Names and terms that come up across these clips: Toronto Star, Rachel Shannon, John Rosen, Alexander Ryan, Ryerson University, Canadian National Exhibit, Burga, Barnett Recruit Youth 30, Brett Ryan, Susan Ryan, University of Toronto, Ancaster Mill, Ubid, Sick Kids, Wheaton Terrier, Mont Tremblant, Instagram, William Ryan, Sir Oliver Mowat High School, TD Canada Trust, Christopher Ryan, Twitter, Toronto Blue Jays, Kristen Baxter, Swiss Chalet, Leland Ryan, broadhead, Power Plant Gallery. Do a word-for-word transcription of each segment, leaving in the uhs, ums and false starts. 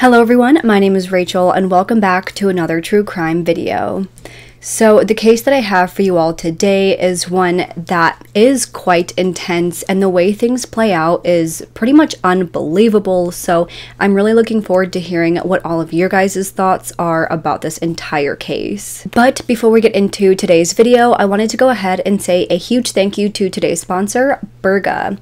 Hello everyone, my name is Rachel and welcome back to another true crime video. So the case that I have for you all today is one that is quite intense, and the way things play out is pretty much unbelievable, so I'm really looking forward to hearing what all of your guys' thoughts are about this entire case. But before we get into today's video, I wanted to go ahead and say a huge thank you to today's sponsor, Burga.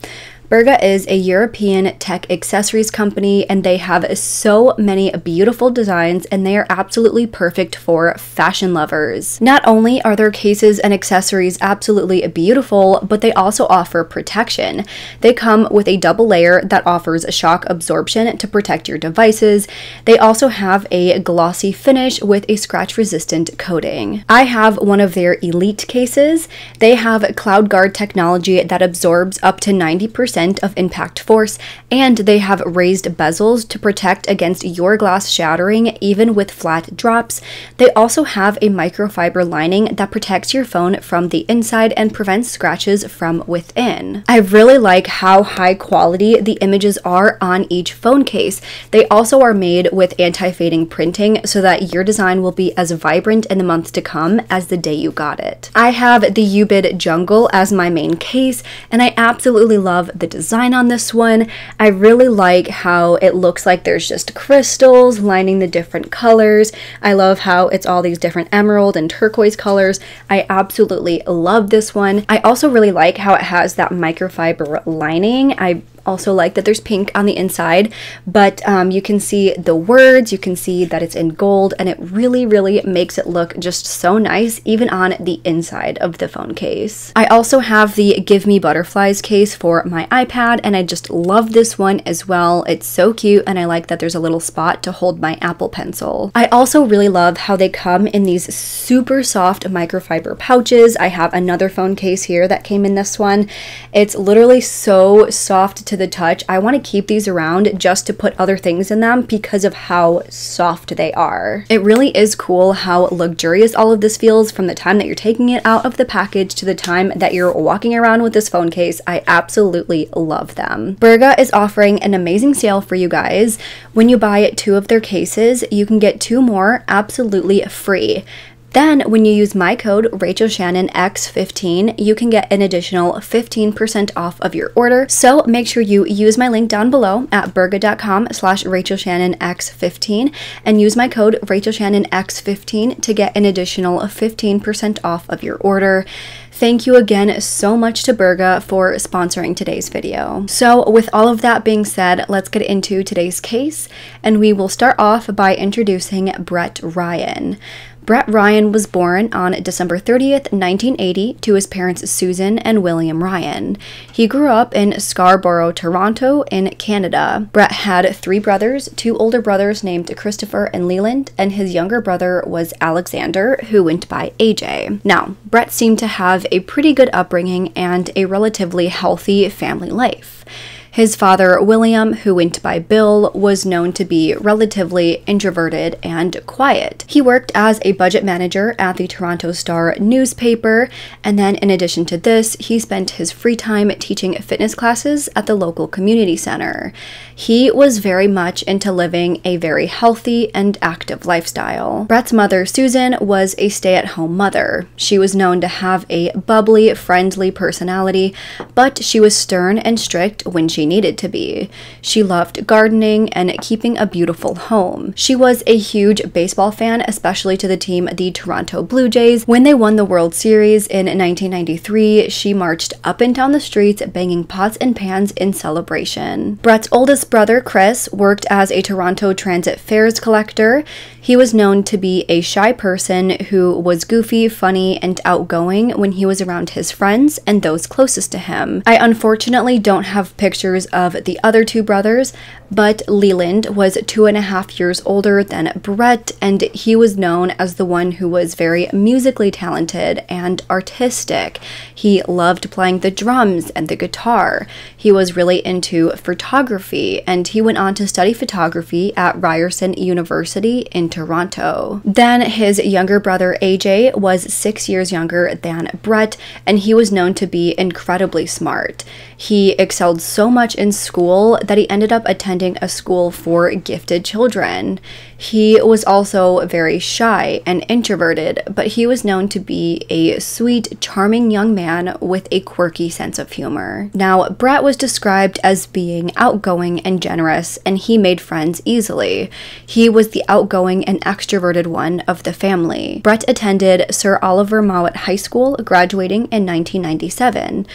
Burga is a European tech accessories company, and they have so many beautiful designs, and they are absolutely perfect for fashion lovers. Not only are their cases and accessories absolutely beautiful, but they also offer protection. They come with a double layer that offers shock absorption to protect your devices. They also have a glossy finish with a scratch-resistant coating. I have one of their Elite cases. They have Cloud Guard technology that absorbs up to ninety percent of impact force, and they have raised bezels to protect against your glass shattering even with flat drops. They also have a microfiber lining that protects your phone from the inside and prevents scratches from within. I really like how high quality the images are on each phone case. They also are made with anti-fading printing so that your design will be as vibrant in the months to come as the day you got it. I have the Ubid Jungle as my main case, and I absolutely love the design on this one. I really like how it looks like there's just crystals lining the different colors. I love how it's all these different emerald and turquoise colors. I absolutely love this one. I also really like how it has that microfiber lining. I also like that there's pink on the inside, but um, you can see the words, you can see that it's in gold, and it really, really makes it look just so nice, even on the inside of the phone case. I also have the Give Me Butterflies case for my iPad, and I just love this one as well. It's so cute, and I like that there's a little spot to hold my Apple Pencil. I also really love how they come in these super soft microfiber pouches. I have another phone case here that came in this one. It's literally so soft to the touch. I want to keep these around just to put other things in them because of how soft they are. It really is cool how luxurious all of this feels from the time that you're taking it out of the package to the time that you're walking around with this phone case. I absolutely love them. Burga is offering an amazing sale for you guys. When you buy two of their cases, you can get two more absolutely free. Then, when you use my code Rachel Shannon X fifteen, you can get an additional fifteen percent off of your order. So make sure you use my link down below at burga dot com slash Rachel Shannon X fifteen and use my code Rachel Shannon X fifteen to get an additional fifteen percent off of your order. Thank you again so much to Burga for sponsoring today's video. So with all of that being said, let's get into today's case, and we will start off by introducing Brett Ryan. Brett Ryan was born on December thirtieth, nineteen eighty, to his parents Susan and William Ryan. He grew up in Scarborough, Toronto, in Canada. Brett had three brothers, two older brothers named Christopher and Leland, and his younger brother was Alexander, who went by A J. Now, Brett seemed to have a pretty good upbringing and a relatively healthy family life. His father, William, who went by Bill, was known to be relatively introverted and quiet. He worked as a budget manager at the Toronto Star newspaper, and then in addition to this, he spent his free time teaching fitness classes at the local community center. He was very much into living a very healthy and active lifestyle. Brett's mother, Susan, was a stay-at-home mother. She was known to have a bubbly, friendly personality, but she was stern and strict when she needed to be. She loved gardening and keeping a beautiful home. She was a huge baseball fan, especially to the team the Toronto Blue Jays. When they won the World Series in nineteen ninety-three, she marched up and down the streets banging pots and pans in celebration. Brett's oldest brother, Chris, worked as a Toronto Transit fares collector. He was known to be a shy person who was goofy, funny, and outgoing when he was around his friends and those closest to him. I unfortunately don't have pictures of the other two brothers, but Leland was two and a half years older than Brett, and he was known as the one who was very musically talented and artistic. He loved playing the drums and the guitar. He was really into photography, and he went on to study photography at Ryerson University in Toronto. Then his younger brother A J was six years younger than Brett, and he was known to be incredibly smart. He excelled so much much in school that he ended up attending a school for gifted children. He was also very shy and introverted, but he was known to be a sweet, charming young man with a quirky sense of humor. Now, Brett was described as being outgoing and generous, and he made friends easily. He was the outgoing and extroverted one of the family. Brett attended Sir Oliver Mowat High School, graduating in nineteen ninety-seven.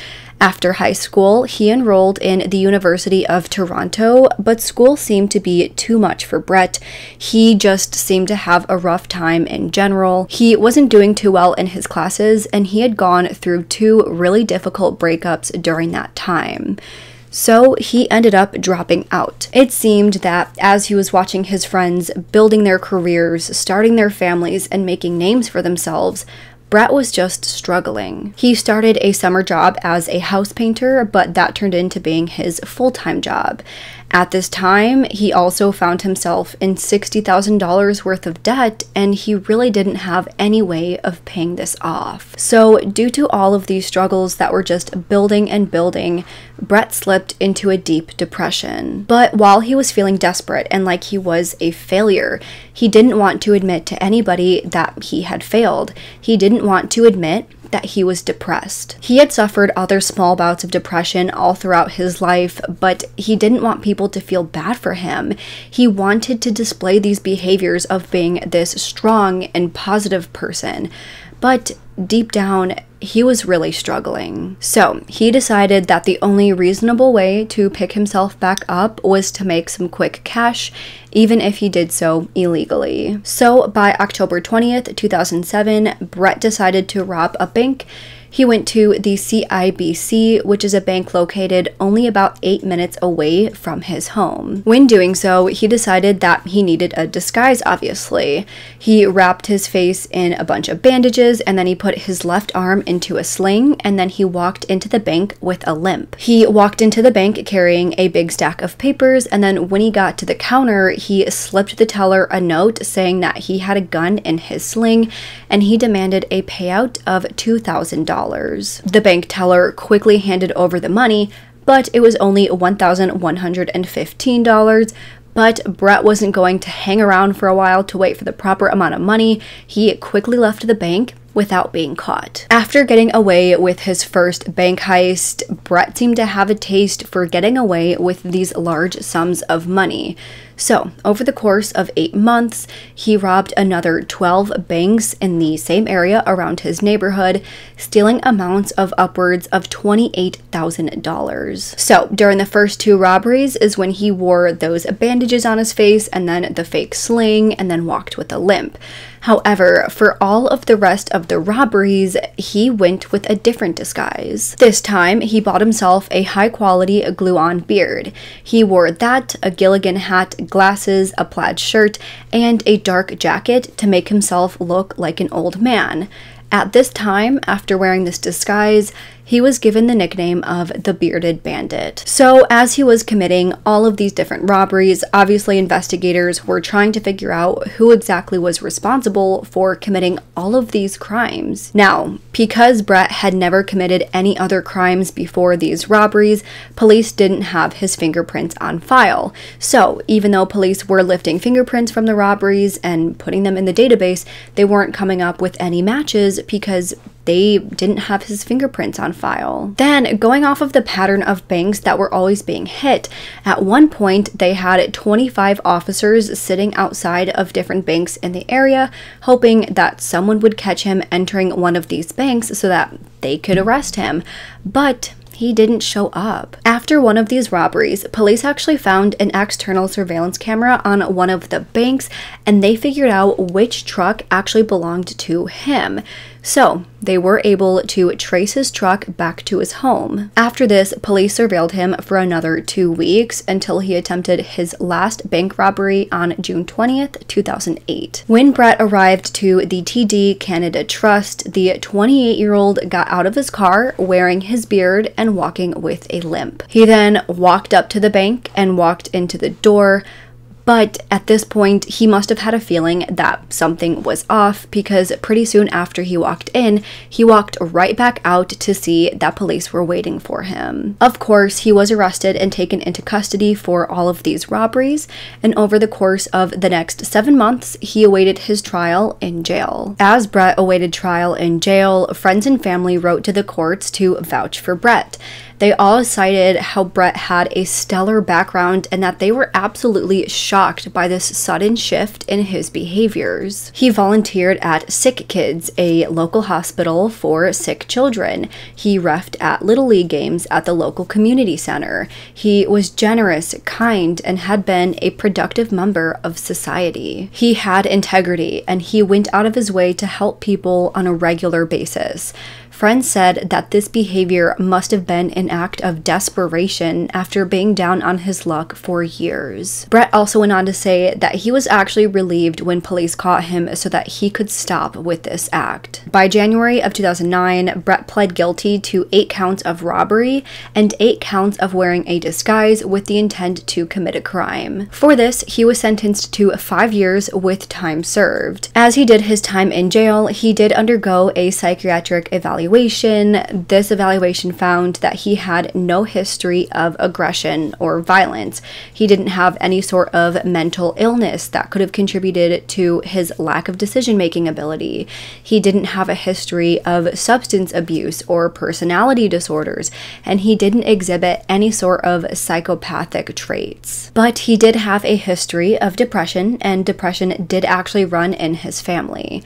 After high school, he enrolled in the University of Toronto, but school seemed to be too much for Brett. He just seemed to have a rough time in general. He wasn't doing too well in his classes, and he had gone through two really difficult breakups during that time. So he ended up dropping out. It seemed that as he was watching his friends building their careers, starting their families, and making names for themselves, Brett was just struggling. He started a summer job as a house painter, but that turned into being his full-time job. At this time, he also found himself in sixty thousand dollars worth of debt, and he really didn't have any way of paying this off. So, due to all of these struggles that were just building and building, Brett slipped into a deep depression. But while he was feeling desperate and like he was a failure, he didn't want to admit to anybody that he had failed. He didn't want to admit that he was depressed. He had suffered other small bouts of depression all throughout his life, but he didn't want people to feel bad for him. He wanted to display these behaviors of being this strong and positive person, but deep down, he was really struggling. So he decided that the only reasonable way to pick himself back up was to make some quick cash, even if he did so illegally. So by October twentieth, two thousand seven, Brett decided to rob a bank. He went to the C I B C, which is a bank located only about eight minutes away from his home. When doing so, he decided that he needed a disguise, obviously. He wrapped his face in a bunch of bandages, and then he put his left arm into a sling, and then he walked into the bank with a limp. He walked into the bank carrying a big stack of papers, and then when he got to the counter, he slipped the teller a note saying that he had a gun in his sling, and he demanded a payout of two thousand dollars. The bank teller quickly handed over the money, but it was only one thousand one hundred fifteen dollars. But Brett wasn't going to hang around for a while to wait for the proper amount of money. He quickly left the bank without being caught. After getting away with his first bank heist, Brett seemed to have a taste for getting away with these large sums of money. So, over the course of eight months, he robbed another twelve banks in the same area around his neighborhood, stealing amounts of upwards of twenty-eight thousand dollars. So, during the first two robberies is when he wore those bandages on his face and then the fake sling and then walked with a limp. However, for all of the rest of the robberies, he went with a different disguise. This time, he bought himself a high-quality glue-on beard. He wore that, a Gilligan hat, glasses, a plaid shirt, and a dark jacket to make himself look like an old man. At this time, after wearing this disguise, he was given the nickname of the Bearded Bandit. So, as he was committing all of these different robberies, obviously investigators were trying to figure out who exactly was responsible for committing all of these crimes. Now, because Brett had never committed any other crimes before these robberies, police didn't have his fingerprints on file. So, even though police were lifting fingerprints from the robberies and putting them in the database, they weren't coming up with any matches because they didn't have his fingerprints on file. Then, going off of the pattern of banks that were always being hit, at one point they had twenty-five officers sitting outside of different banks in the area, hoping that someone would catch him entering one of these banks so that they could arrest him. But he didn't show up. After one of these robberies, police actually found an external surveillance camera on one of the banks, and they figured out which truck actually belonged to him. So, they were able to trace his truck back to his home. After this, police surveilled him for another two weeks until he attempted his last bank robbery on June twentieth, two thousand eight. When Brett arrived to the T D Canada Trust, the twenty-eight-year-old got out of his car wearing his beard and walking with a limp. He then walked up to the bank and walked into the door, But at this point, he must have had a feeling that something was off, because pretty soon after he walked in, he walked right back out to see that police were waiting for him. Of course, he was arrested and taken into custody for all of these robberies, and over the course of the next seven months, he awaited his trial in jail. As Brett awaited trial in jail, friends and family wrote to the courts to vouch for Brett. They all cited how Brett had a stellar background and that they were absolutely shocked by this sudden shift in his behaviors. He volunteered at Sick Kids, a local hospital for sick children. He refed at Little League games at the local community center. He was generous, kind, and had been a productive member of society. He had integrity, and he went out of his way to help people on a regular basis. Friends said that this behavior must have been an act of desperation after being down on his luck for years. Brett also went on to say that he was actually relieved when police caught him so that he could stop with this act. By January of two thousand nine, Brett pled guilty to eight counts of robbery and eight counts of wearing a disguise with the intent to commit a crime. For this, he was sentenced to five years with time served. As he did his time in jail, he did undergo a psychiatric evaluation. This evaluation found that he had no history of aggression or violence. He didn't have any sort of mental illness that could have contributed to his lack of decision-making ability. He didn't have a history of substance abuse or personality disorders, and he didn't exhibit any sort of psychopathic traits. But he did have a history of depression, and depression did actually run in his family.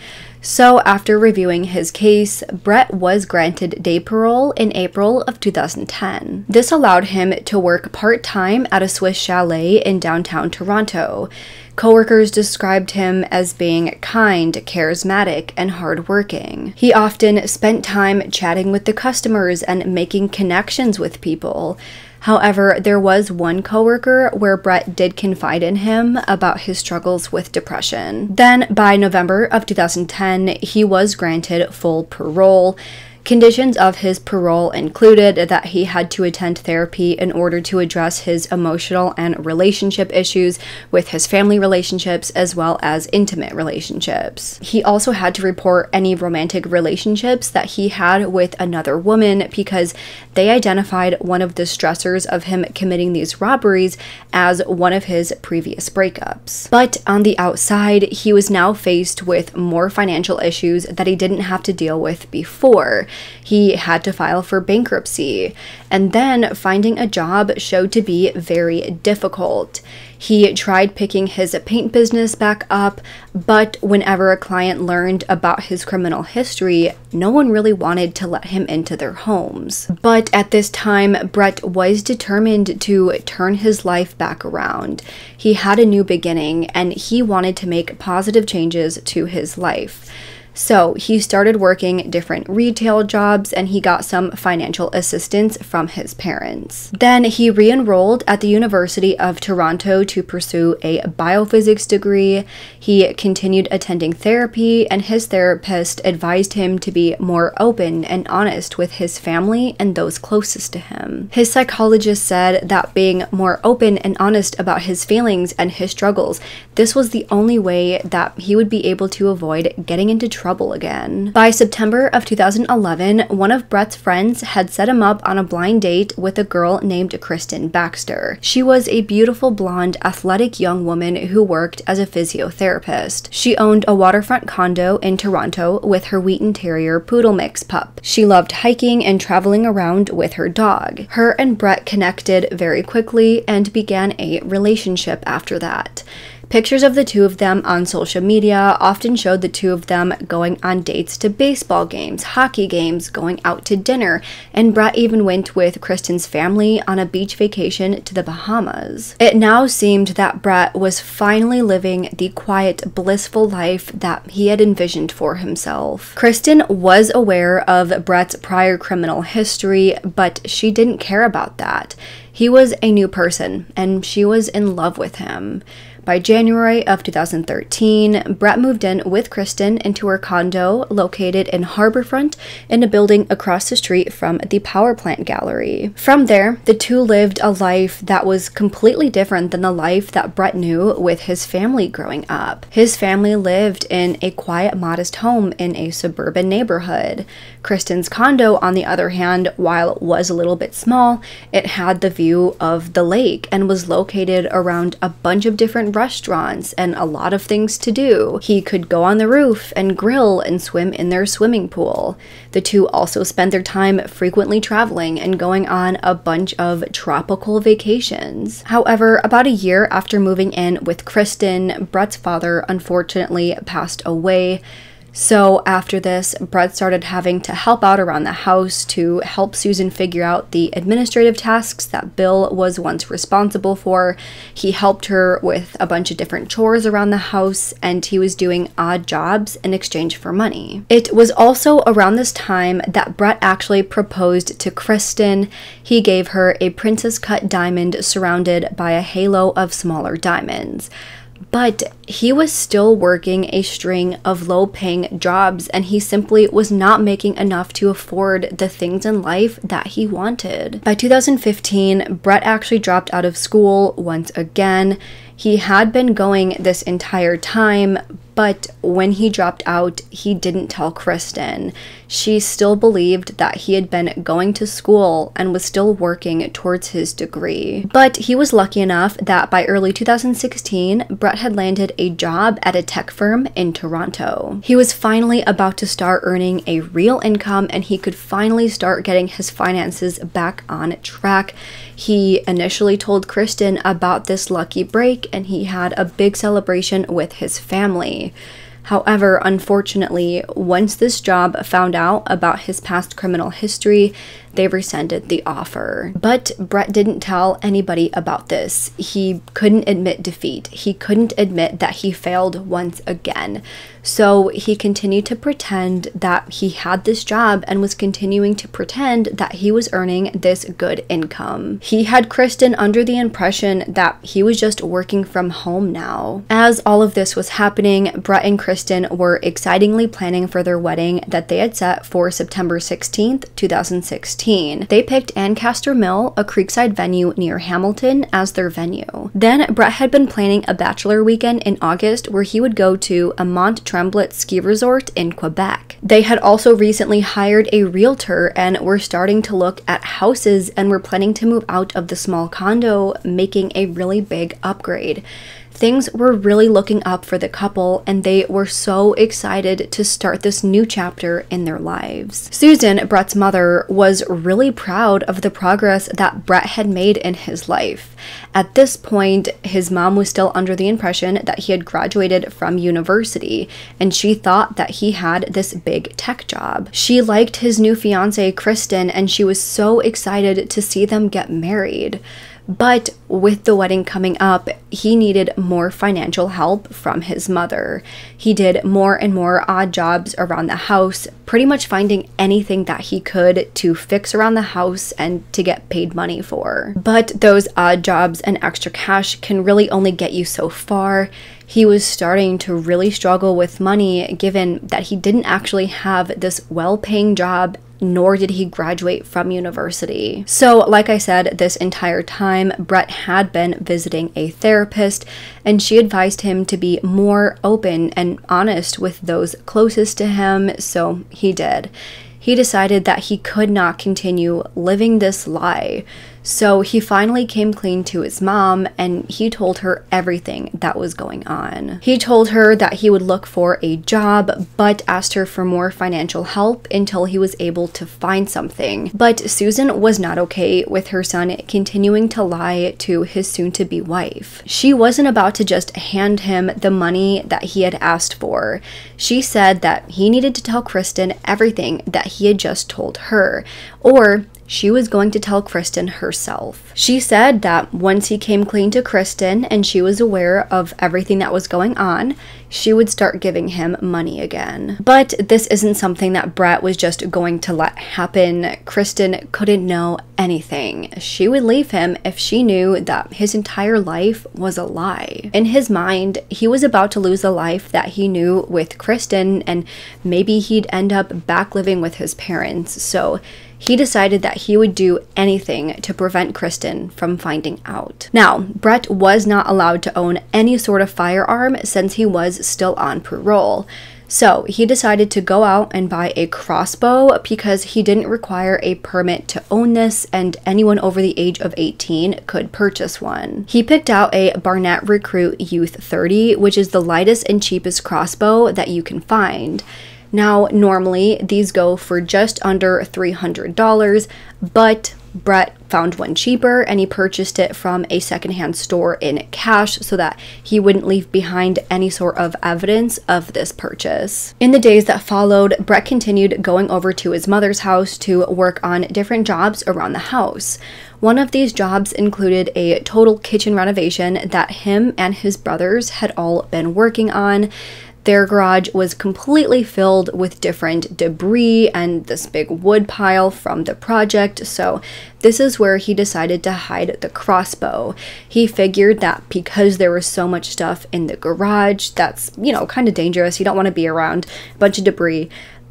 So after reviewing his case, Brett was granted day parole in April of two thousand ten. This allowed him to work part-time at a Swiss chalet in downtown Toronto. Coworkers described him as being kind, charismatic, and hardworking. He often spent time chatting with the customers and making connections with people. However, there was one coworker where Brett did confide in him about his struggles with depression. Then, by November of two thousand ten, he was granted full parole. Conditions of his parole included that he had to attend therapy in order to address his emotional and relationship issues with his family relationships as well as intimate relationships. He also had to report any romantic relationships that he had with another woman because they identified one of the stressors of him committing these robberies as one of his previous breakups. But on the outside, he was now faced with more financial issues that he didn't have to deal with before. He had to file for bankruptcy, and then finding a job showed to be very difficult. He tried picking his paint business back up, but whenever a client learned about his criminal history, no one really wanted to let him into their homes. But at this time, Brett was determined to turn his life back around. He had a new beginning, and he wanted to make positive changes to his life. So he started working different retail jobs, and he got some financial assistance from his parents. Then he re-enrolled at the University of Toronto to pursue a biophysics degree. He continued attending therapy, and his therapist advised him to be more open and honest with his family and those closest to him. His psychologist said that being more open and honest about his feelings and his struggles, this was the only way that he would be able to avoid getting into trouble trouble again. By September of two thousand eleven, one of Brett's friends had set him up on a blind date with a girl named Kristen Baxter. She was a beautiful blonde, athletic young woman who worked as a physiotherapist. She owned a waterfront condo in Toronto with her Wheaton Terrier poodle mix pup. She loved hiking and traveling around with her dog. Her and Brett connected very quickly and began a relationship after that. Pictures of the two of them on social media often showed the two of them going on dates to baseball games, hockey games, going out to dinner, and Brett even went with Kristen's family on a beach vacation to the Bahamas. It now seemed that Brett was finally living the quiet, blissful life that he had envisioned for himself. Kristen was aware of Brett's prior criminal history, but she didn't care about that. He was a new person, and she was in love with him. By January of two thousand thirteen, Brett moved in with Kristen into her condo located in Harbourfront in a building across the street from the Power Plant Gallery. From there, the two lived a life that was completely different than the life that Brett knew with his family growing up. His family lived in a quiet, modest home in a suburban neighborhood. Kristen's condo, on the other hand, while it was a little bit small, it had the view of the lake and was located around a bunch of different restaurants and a lot of things to do. He could go on the roof and grill and swim in their swimming pool. The two also spent their time frequently traveling and going on a bunch of tropical vacations. However, about a year after moving in with Kristen, Brett's father unfortunately passed away. So after this, Brett started having to help out around the house to help Susan figure out the administrative tasks that Bill was once responsible for. He helped her with a bunch of different chores around the house, and he was doing odd jobs in exchange for money. It was also around this time that Brett actually proposed to Kristen. He gave her a princess cut diamond surrounded by a halo of smaller diamonds. But he was still working a string of low-paying jobs, and he simply was not making enough to afford the things in life that he wanted. By two thousand fifteen, Brett actually dropped out of school once again. He had been going this entire time, but when he dropped out, he didn't tell Kristen. She still believed that he had been going to school and was still working towards his degree. But he was lucky enough that by early two thousand sixteen, Brett had landed a job at a tech firm in Toronto. He was finally about to start earning a real income, and he could finally start getting his finances back on track. He initially told Kristen about this lucky break, and he had a big celebration with his family. However, unfortunately, once this job found out about his past criminal history, they rescinded the offer. But Brett didn't tell anybody about this. He couldn't admit defeat. He couldn't admit that he failed once again. So he continued to pretend that he had this job and was continuing to pretend that he was earning this good income. He had Kristen under the impression that he was just working from home now. As all of this was happening, Brett and Kristen were excitingly planning for their wedding that they had set for September sixteenth, two thousand sixteen. They picked Ancaster Mill, a creekside venue near Hamilton, as their venue. Then Brett had been planning a bachelor weekend in August where he would go to a Mont Tremblant ski resort in Quebec. They had also recently hired a realtor and were starting to look at houses and were planning to move out of the small condo, making a really big upgrade. Things were really looking up for the couple, and they were so excited to start this new chapter in their lives. Susan, Brett's mother, was really proud of the progress that Brett had made in his life. At this point, his mom was still under the impression that he had graduated from university, and she thought that he had this big tech job. She liked his new fiancée, Kristen, and she was so excited to see them get married. But with the wedding coming up, he needed more financial help from his mother. He did more and more odd jobs around the house, pretty much finding anything that he could to fix around the house and to get paid money for. But those odd jobs and extra cash can really only get you so far. He was starting to really struggle with money, given that he didn't actually have this well-paying job, nor did he graduate from university. So, like I said, this entire time, Brett had been visiting a therapist, and she advised him to be more open and honest with those closest to him, so he did. He decided that he could not continue living this lie. So he finally came clean to his mom, and he told her everything that was going on. He told her that he would look for a job, but asked her for more financial help until he was able to find something. But Susan was not okay with her son continuing to lie to his soon-to-be wife. She wasn't about to just hand him the money that he had asked for. She said that he needed to tell Kristen everything that he had just told her, or she was going to tell Kristen herself. She said that once he came clean to Kristen and she was aware of everything that was going on, she would start giving him money again. But this isn't something that Brett was just going to let happen. Kristen couldn't know anything. She would leave him if she knew that his entire life was a lie. In his mind, he was about to lose the life that he knew with Kristen, and maybe he'd end up back living with his parents, so he decided that he would do anything to prevent Kristen from finding out. Now, Brett was not allowed to own any sort of firearm since he was still on parole. So he decided to go out and buy a crossbow because he didn't require a permit to own this, and anyone over the age of eighteen could purchase one. He picked out a Barnett Recruit Youth thirty, which is the lightest and cheapest crossbow that you can find. Now, normally these go for just under three hundred dollars, but Brett found one cheaper and he purchased it from a secondhand store in cash so that he wouldn't leave behind any sort of evidence of this purchase. In the days that followed, Brett continued going over to his mother's house to work on different jobs around the house. One of these jobs included a total kitchen renovation that him and his brothers had all been working on. Their garage was completely filled with different debris and this big wood pile from the project, so this is where he decided to hide the crossbow. He figured that because there was so much stuff in the garage that's, you know, kind of dangerous, you don't want to be around a bunch of debris,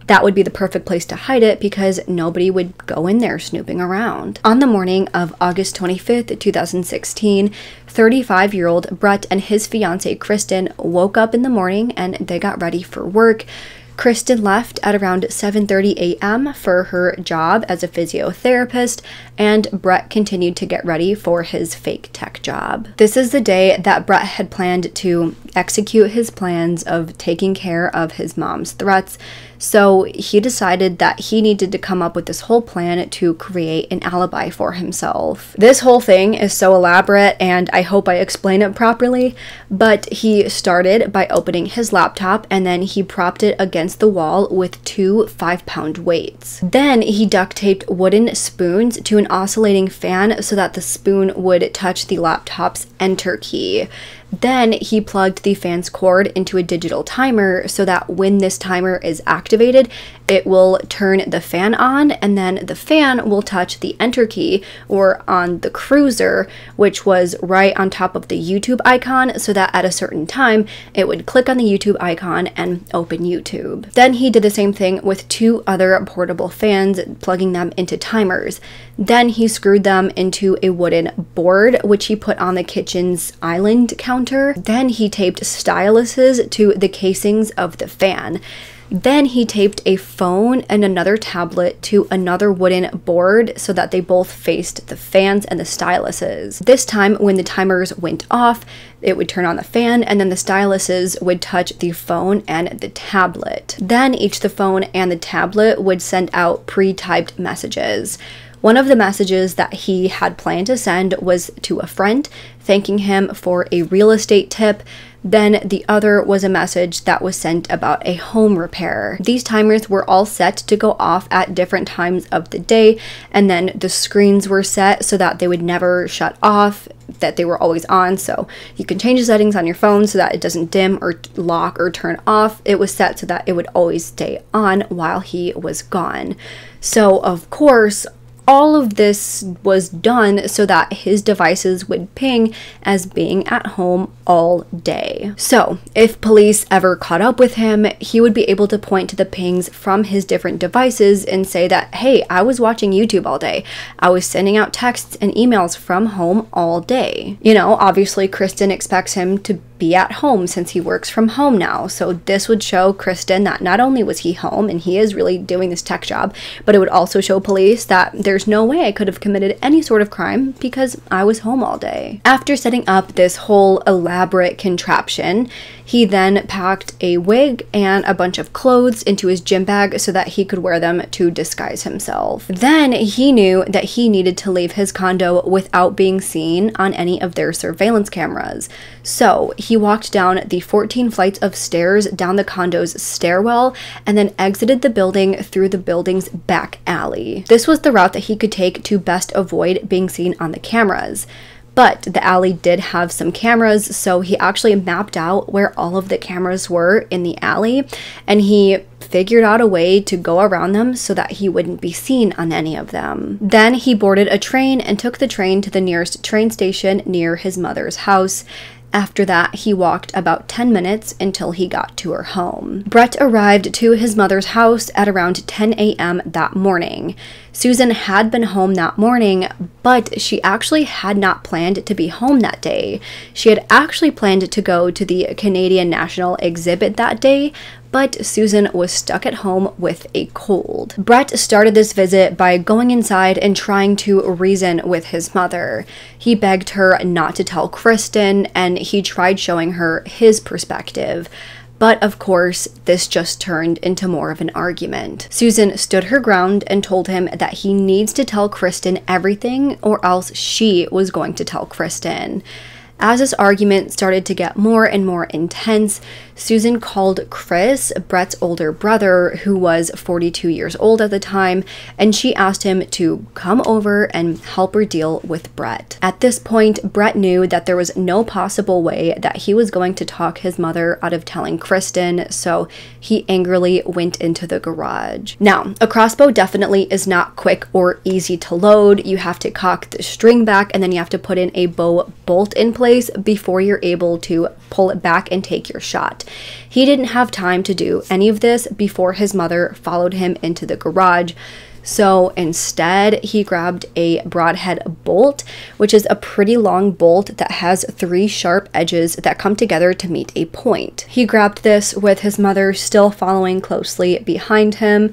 that would be the perfect place to hide it because nobody would go in there snooping around. On the morning of August twenty-fifth, two thousand sixteen, thirty-five-year-old Brett and his fiancée Kristen woke up in the morning and they got ready for work. Kristen left at around seven thirty a m for her job as a physiotherapist, and Brett continued to get ready for his fake tech job. This is the day that Brett had planned to execute his plans of taking care of his mom's threats, so he decided that he needed to come up with this whole plan to create an alibi for himself. This whole thing is so elaborate, and I hope I explain it properly, but he started by opening his laptop and then he propped it against the wall with two five-pound weights. Then he duct-taped wooden spoons to an oscillating fan so that the spoon would touch the laptop's enter key. Then he plugged the fan's cord into a digital timer so that when this timer is activated, it will turn the fan on, and then the fan will touch the enter key or on the cruiser, which was right on top of the YouTube icon, so that at a certain time, it would click on the YouTube icon and open YouTube. Then he did the same thing with two other portable fans, plugging them into timers. Then he screwed them into a wooden board, which he put on the kitchen's island counter. Then he taped styluses to the casings of the fan. Then he taped a phone and another tablet to another wooden board so that they both faced the fans and the styluses. This time, when the timers went off, it would turn on the fan and then the styluses would touch the phone and the tablet. Then each the phone and the tablet would send out pre-typed messages. One of the messages that he had planned to send was to a friend, thanking him for a real estate tip. Then the other was a message that was sent about a home repair. These timers were all set to go off at different times of the day, and then the screens were set so that they would never shut off, that they were always on, so you can change the settings on your phone so that it doesn't dim or lock or turn off. It was set so that it would always stay on while he was gone. So of course, all of this was done so that his devices would ping as being at home all day. So if police ever caught up with him, he would be able to point to the pings from his different devices and say that, hey, I was watching YouTube all day. I was sending out texts and emails from home all day. You know, obviously Kristen expects him to be at home since he works from home now. So this would show Kristen that not only was he home and he is really doing this tech job, but it would also show police that there's no way I could have committed any sort of crime because I was home all day. After setting up this whole elaborate contraption, He then packed a wig and a bunch of clothes into his gym bag so that he could wear them to disguise himself. Then he knew that he needed to leave his condo without being seen on any of their surveillance cameras. So he walked down the fourteen flights of stairs down the condo's stairwell and then exited the building through the building's back alley. This was the route that he could take to best avoid being seen on the cameras. But the alley did have some cameras, so he actually mapped out where all of the cameras were in the alley, and he figured out a way to go around them so that he wouldn't be seen on any of them. Then he boarded a train and took the train to the nearest train station near his mother's house. After that, he walked about ten minutes until he got to her home. Brett arrived to his mother's house at around ten a m that morning. Susan had been home that morning, but she actually had not planned to be home that day. She had actually planned to go to the Canadian National Exhibit that day, but Susan was stuck at home with a cold. Brett started this visit by going inside and trying to reason with his mother. He begged her not to tell Kristen, and he tried showing her his perspective. But of course, this just turned into more of an argument. Susan stood her ground and told him that he needs to tell Kristen everything or else she was going to tell Kristen. As this argument started to get more and more intense, Susan called Chris, Brett's older brother, who was forty-two years old at the time, and she asked him to come over and help her deal with Brett. At this point, Brett knew that there was no possible way that he was going to talk his mother out of telling Kristen, so he angrily went into the garage. Now, a crossbow definitely is not quick or easy to load. You have to cock the string back, and then you have to put in a bow bolt in place before you're able to pull it back and take your shot. He didn't have time to do any of this before his mother followed him into the garage. So instead, he grabbed a broadhead bolt, which is a pretty long bolt that has three sharp edges that come together to meet a point. He grabbed this with his mother still following closely behind him.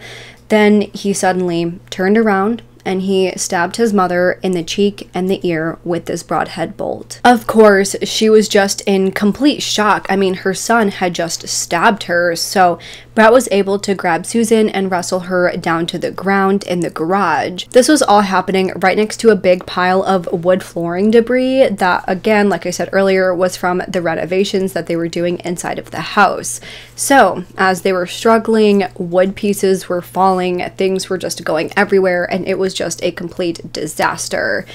Then he suddenly turned around and he stabbed his mother in the cheek and the ear with this broadhead bolt. Of course, she was just in complete shock. I mean, her son had just stabbed her, so Brett was able to grab Susan and wrestle her down to the ground in the garage. This was all happening right next to a big pile of wood flooring debris that, again, like I said earlier, was from the renovations that they were doing inside of the house. So, as they were struggling, wood pieces were falling, things were just going everywhere, and it was just a complete disaster.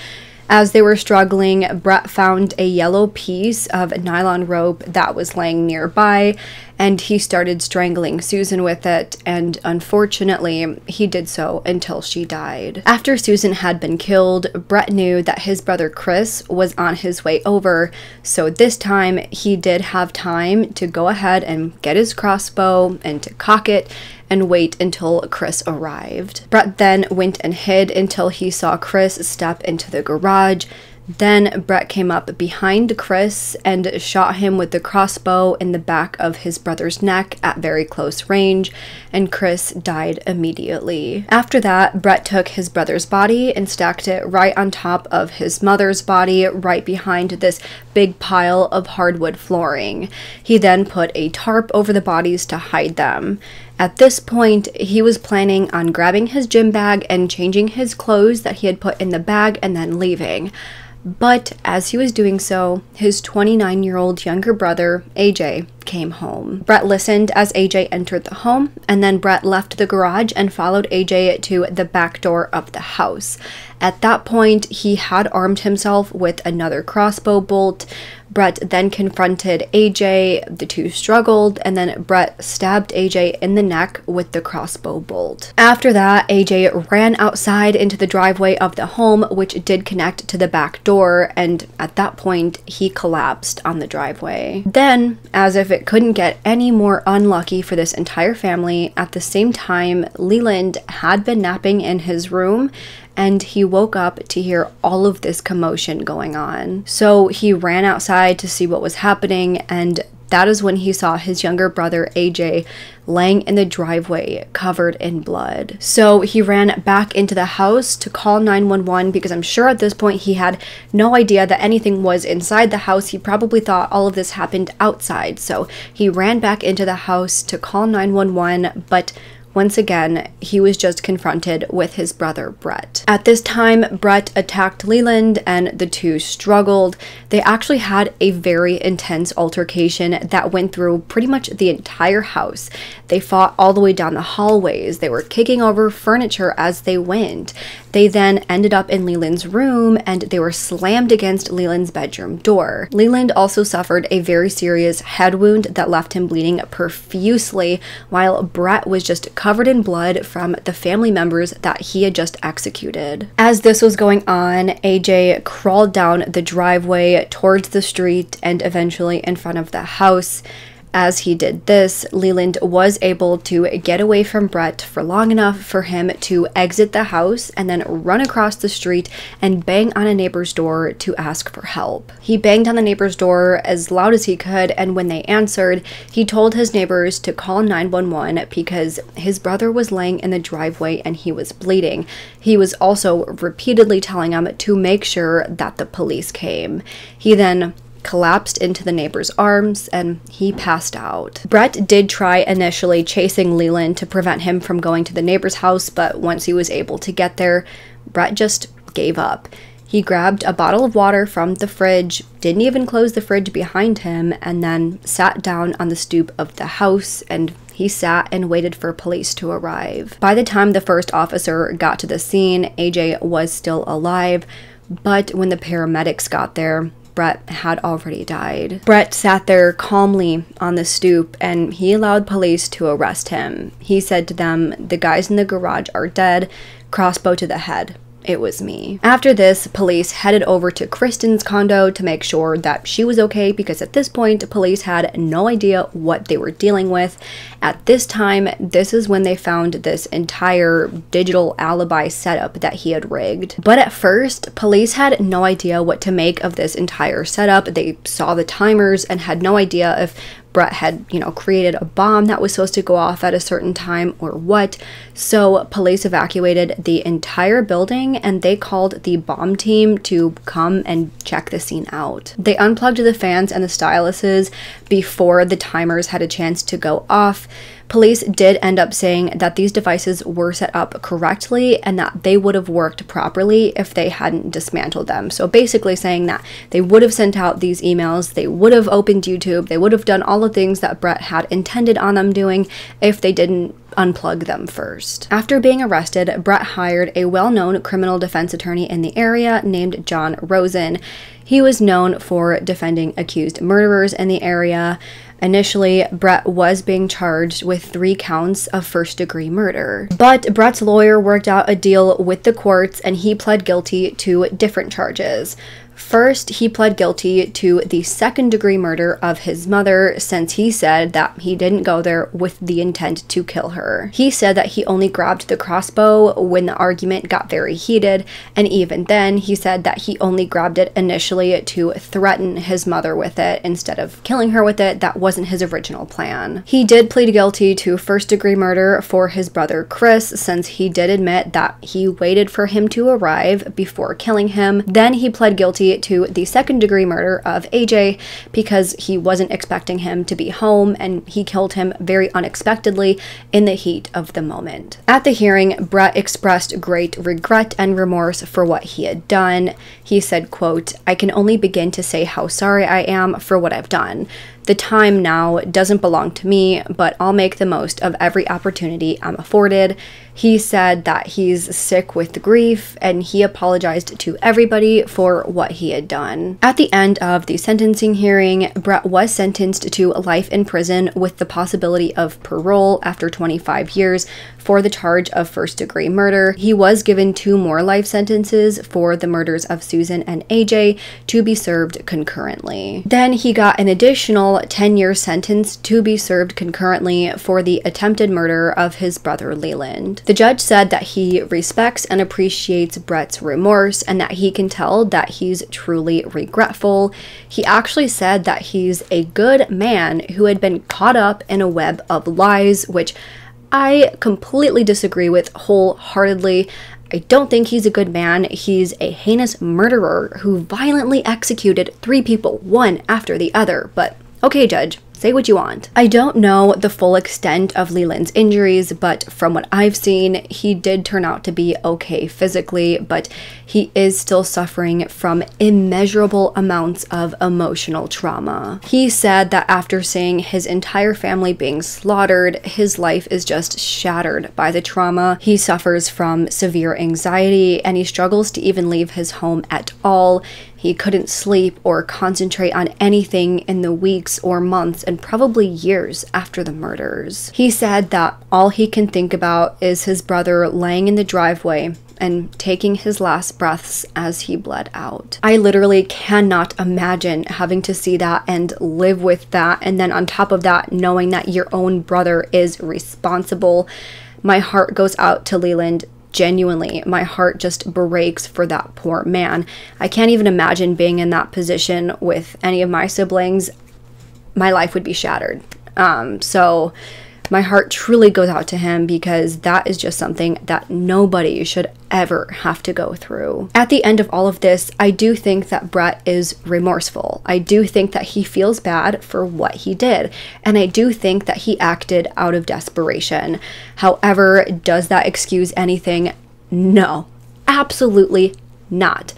As they were struggling, Brett found a yellow piece of nylon rope that was laying nearby, and he started strangling Susan with it, and unfortunately, he did so until she died. After Susan had been killed, Brett knew that his brother Chris was on his way over, so this time, he did have time to go ahead and get his crossbow and to cock it, and wait until Chris arrived. Brett then went and hid until he saw Chris step into the garage. Then Brett came up behind Chris and shot him with the crossbow in the back of his brother's neck at very close range, and Chris died immediately. After that, Brett took his brother's body and stacked it right on top of his mother's body, right behind this big pile of hardwood flooring. He then put a tarp over the bodies to hide them. At this point, he was planning on grabbing his gym bag and changing his clothes that he had put in the bag and then leaving. But as he was doing so, his twenty-nine-year-old younger brother, A J, came home. Brett listened as A J entered the home, and then Brett left the garage and followed A J to the back door of the house. At that point, he had armed himself with another crossbow bolt. Brett then confronted A J, the two struggled, and then Brett stabbed A J in the neck with the crossbow bolt. After that, A J ran outside into the driveway of the home, which did connect to the back door, and at that point, he collapsed on the driveway. Then, as if it couldn't get any more unlucky for this entire family, at the same time, Leland had been napping in his room, and he woke up to hear all of this commotion going on. So he ran outside to see what was happening, and that is when he saw his younger brother A J laying in the driveway covered in blood. So he ran back into the house to call nine one one because I'm sure at this point he had no idea that anything was inside the house. He probably thought all of this happened outside. So he ran back into the house to call nine one one, but once again, he was just confronted with his brother, Brett. At this time, Brett attacked Leland and the two struggled. They actually had a very intense altercation that went through pretty much the entire house. They fought all the way down the hallways. They were kicking over furniture as they went. They then ended up in Leland's room and they were slammed against Leland's bedroom door. Leland also suffered a very serious head wound that left him bleeding profusely, while Brett was just covered in blood from the family members that he had just executed. As this was going on, A J crawled down the driveway towards the street and eventually in front of the house. As he did this, Leland was able to get away from Brett for long enough for him to exit the house and then run across the street and bang on a neighbor's door to ask for help. He banged on the neighbor's door as loud as he could, and when they answered, he told his neighbors to call nine one one because his brother was laying in the driveway and he was bleeding. He was also repeatedly telling them to make sure that the police came. He then collapsed into the neighbor's arms and he passed out. Brett did try initially chasing Leland to prevent him from going to the neighbor's house, but once he was able to get there, Brett just gave up. He grabbed a bottle of water from the fridge, didn't even close the fridge behind him, and then sat down on the stoop of the house and he sat and waited for police to arrive. By the time the first officer got to the scene, A J was still alive, but when the paramedics got there, Brett had already died. Brett sat there calmly on the stoop and he allowed police to arrest him. He said to them, "The guys in the garage are dead, crossbow to the head. It was me." After this, police headed over to Kristen's condo to make sure that she was okay because at this point, police had no idea what they were dealing with. At this time, this is when they found this entire digital alibi setup that he had rigged. But at first, police had no idea what to make of this entire setup. They saw the timers and had no idea if Brett had, you know, created a bomb that was supposed to go off at a certain time or what. So police evacuated the entire building and they called the bomb team to come and check the scene out. They unplugged the fans and the styluses before the timers had a chance to go off. Police did end up saying that these devices were set up correctly and that they would have worked properly if they hadn't dismantled them. So basically saying that they would have sent out these emails, they would have opened YouTube, they would have done all the things that Brett had intended on them doing if they didn't unplug them first. After being arrested, Brett hired a well-known criminal defense attorney in the area named John Rosen. He was known for defending accused murderers in the area. Initially, Brett was being charged with three counts of first-degree murder. But Brett's lawyer worked out a deal with the courts and he pled guilty to different charges. First, he pled guilty to the second-degree murder of his mother since he said that he didn't go there with the intent to kill her. He said that he only grabbed the crossbow when the argument got very heated, and even then, he said that he only grabbed it initially to threaten his mother with it instead of killing her with it. That wasn't his original plan. He did plead guilty to first-degree murder for his brother Chris since he did admit that he waited for him to arrive before killing him. Then he pled guilty to the second-degree murder of A J because he wasn't expecting him to be home and he killed him very unexpectedly in the heat of the moment. At the hearing, Brett expressed great regret and remorse for what he had done. He said, quote, "I can only begin to say how sorry I am for what I've done. The time now doesn't belong to me, but I'll make the most of every opportunity I'm afforded." He said that he's sick with grief and he apologized to everybody for what he had done. At the end of the sentencing hearing, Brett was sentenced to life in prison with the possibility of parole after twenty-five years for the charge of first-degree murder. He was given two more life sentences for the murders of Susan and A J to be served concurrently. Then he got an additional ten-year sentence to be served concurrently for the attempted murder of his brother Leland. The judge said that he respects and appreciates Brett's remorse and that he can tell that he's truly regretful. He actually said that he's a good man who had been caught up in a web of lies, which I completely disagree with wholeheartedly. I don't think he's a good man. He's a heinous murderer who violently executed three people, one after the other, but okay, judge. Say what you want. I don't know the full extent of Leland's injuries, but from what I've seen, he did turn out to be okay physically, but he is still suffering from immeasurable amounts of emotional trauma. He said that after seeing his entire family being slaughtered, his life is just shattered by the trauma. He suffers from severe anxiety and he struggles to even leave his home at all. He couldn't sleep or concentrate on anything in the weeks or months and probably years after the murders. He said that all he can think about is his brother laying in the driveway and taking his last breaths as he bled out. I literally cannot imagine having to see that and live with that, and then on top of that, knowing that your own brother is responsible. My heart goes out to Leland. Genuinely, my heart just breaks for that poor man. I can't even imagine being in that position with any of my siblings. My life would be shattered. Um, so my heart truly goes out to him because that is just something that nobody should ever have to go through. At the end of all of this, I do think that Brett is remorseful. I do think that he feels bad for what he did, and I do think that he acted out of desperation. However, does that excuse anything? No, absolutely not.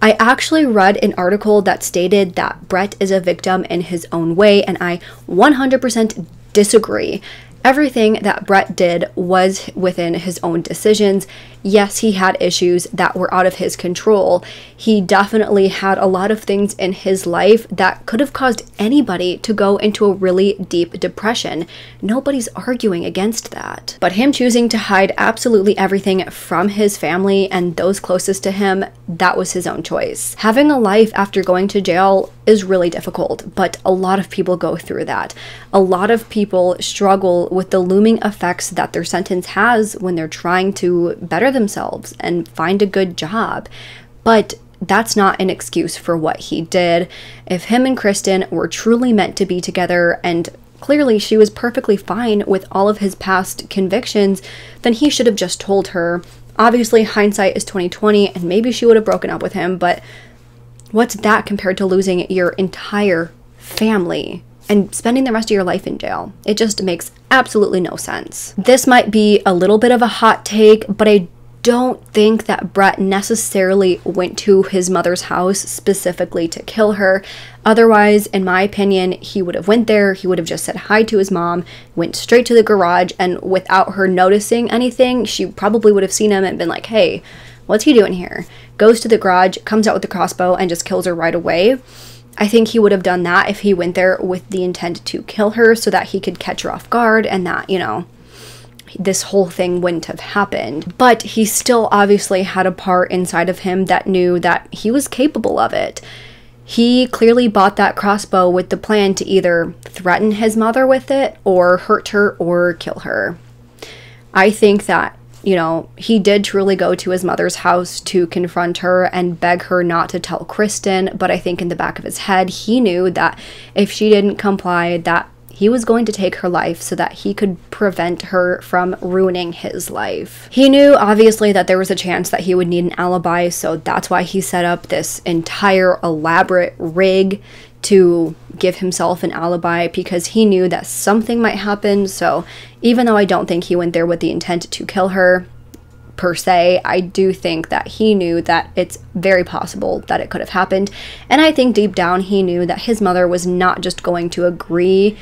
I actually read an article that stated that Brett is a victim in his own way, and I one hundred percent disagree. Everything that Brett did was within his own decisions. Yes, he had issues that were out of his control. He definitely had a lot of things in his life that could have caused anybody to go into a really deep depression. Nobody's arguing against that. But him choosing to hide absolutely everything from his family and those closest to him, that was his own choice. Having a life after going to jail is really difficult, but a lot of people go through that. A lot of people struggle with the looming effects that their sentence has when they're trying to better themselves and find a good job. But that's not an excuse for what he did. If him and Kristen were truly meant to be together, and clearly she was perfectly fine with all of his past convictions, then he should have just told her. Obviously, hindsight is twenty twenty, and maybe she would have broken up with him, but what's that compared to losing your entire family and spending the rest of your life in jail? It just makes absolutely no sense. This might be a little bit of a hot take, but I don't think that Brett necessarily went to his mother's house specifically to kill her. Otherwise, in my opinion, he would have went there, he would have just said hi to his mom, went straight to the garage, and without her noticing anything, she probably would have seen him and been like, hey, what's he doing here? Goes to the garage, comes out with the crossbow, and just kills her right away. I think he would have done that if he went there with the intent to kill her so that he could catch her off guard and that, you know, this whole thing wouldn't have happened. But he still obviously had a part inside of him that knew that he was capable of it. He clearly bought that crossbow with the plan to either threaten his mother with it or hurt her or kill her. I think that, you know, he did truly go to his mother's house to confront her and beg her not to tell Kristen, but I think in the back of his head, he knew that if she didn't comply, that he was going to take her life so that he could prevent her from ruining his life. He knew, obviously, that there was a chance that he would need an alibi, so that's why he set up this entire elaborate rig to give himself an alibi, because he knew that something might happen. So even though I don't think he went there with the intent to kill her per se, I do think that he knew that it's very possible that it could have happened. And I think deep down he knew that his mother was not just going to agree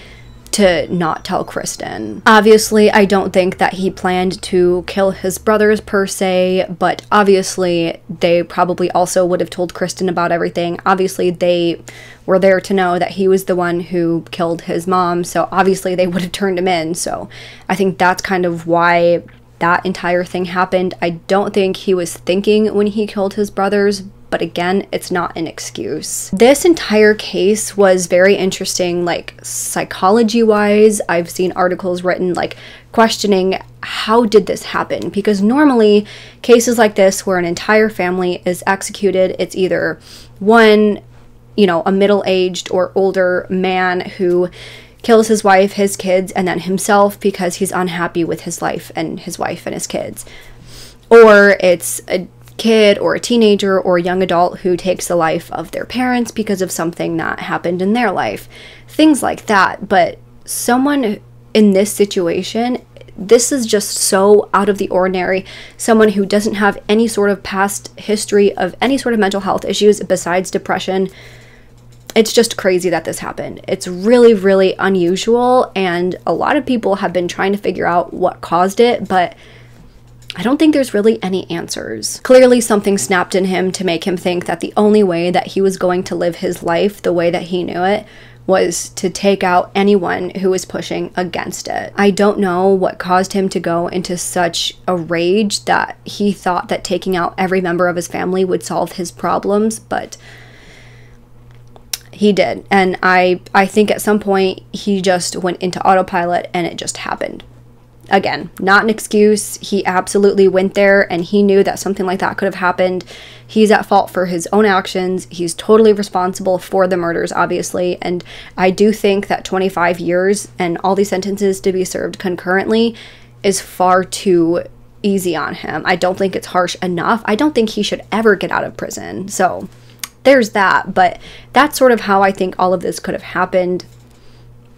to not tell Kristen. Obviously, I don't think that he planned to kill his brothers per se, but obviously they probably also would have told Kristen about everything. Obviously, they were there to know that he was the one who killed his mom, so obviously they would have turned him in. So I think that's kind of why that entire thing happened. I don't think he was thinking when he killed his brothers, but again, it's not an excuse. This entire case was very interesting, like psychology-wise. I've seen articles written like questioning how did this happen, because normally cases like this where an entire family is executed, it's either one, you know, a middle-aged or older man who kills his wife, his kids, and then himself because he's unhappy with his life and his wife and his kids. Or it's a kid or a teenager or a young adult who takes the life of their parents because of something that happened in their life. Things like that. But someone in this situation, this is just so out of the ordinary. Someone who doesn't have any sort of past history of any sort of mental health issues besides depression. It's just crazy that this happened. It's really, really unusual, and a lot of people have been trying to figure out what caused it, but I don't think there's really any answers. Clearly something snapped in him to make him think that the only way that he was going to live his life the way that he knew it was to take out anyone who was pushing against it. I don't know what caused him to go into such a rage that he thought that taking out every member of his family would solve his problems, but he did. And I, I think at some point he just went into autopilot and it just happened. Again, not an excuse. He absolutely went there and he knew that something like that could have happened. He's at fault for his own actions. He's totally responsible for the murders, obviously. And I do think that twenty-five years and all these sentences to be served concurrently is far too easy on him. I don't think it's harsh enough. I don't think he should ever get out of prison. So there's that, but that's sort of how I think all of this could have happened.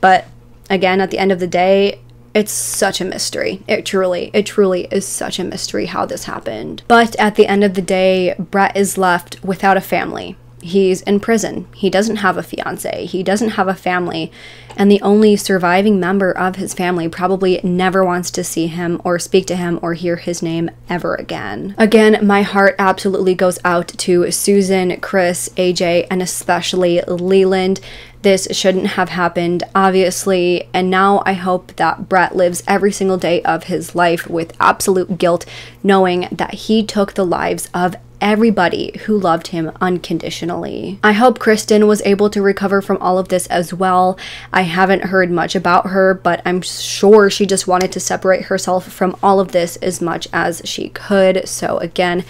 But again, at the end of the day, it's such a mystery. It truly, it truly is such a mystery how this happened. But at the end of the day, Brett is left without a family. He's in prison. He doesn't have a fiance. He doesn't have a family. And the only surviving member of his family probably never wants to see him or speak to him or hear his name ever again. Again, my heart absolutely goes out to Susan, Chris, A J, and especially Leland. This shouldn't have happened, obviously, and now I hope that Brett lives every single day of his life with absolute guilt, knowing that he took the lives of everybody who loved him unconditionally. I hope Kristen was able to recover from all of this as well. I haven't heard much about her, but I'm sure she just wanted to separate herself from all of this as much as she could. So again,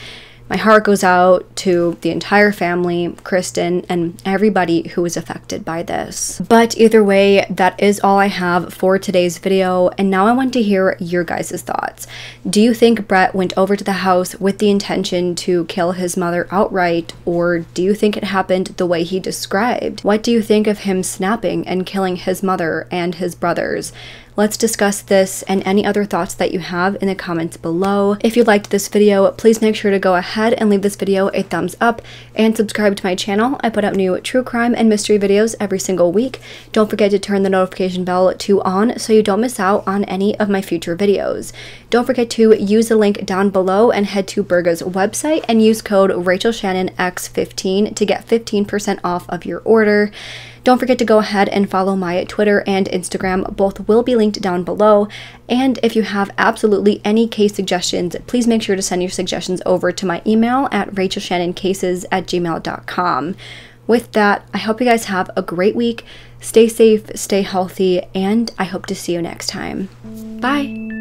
my heart goes out to the entire family, Kristen, and everybody who was affected by this. But either way, that is all I have for today's video, and now I want to hear your guys' thoughts. Do you think Brett went over to the house with the intention to kill his mother outright, or do you think it happened the way he described? What do you think of him snapping and killing his mother and his brothers? Let's discuss this and any other thoughts that you have in the comments below. If you liked this video, please make sure to go ahead and leave this video a thumbs up and subscribe to my channel. I put out new true crime and mystery videos every single week. Don't forget to turn the notification bell to on so you don't miss out on any of my future videos. Don't forget to use the link down below and head to Burga's website and use code Rachel Shannon X fifteen to get fifteen percent off of your order. Don't forget to go ahead and follow my Twitter and Instagram. Both will be linked down below. And if you have absolutely any case suggestions, please make sure to send your suggestions over to my email at rachel shannon cases at gmail dot com. With that, I hope you guys have a great week. Stay safe, stay healthy, and I hope to see you next time. Bye!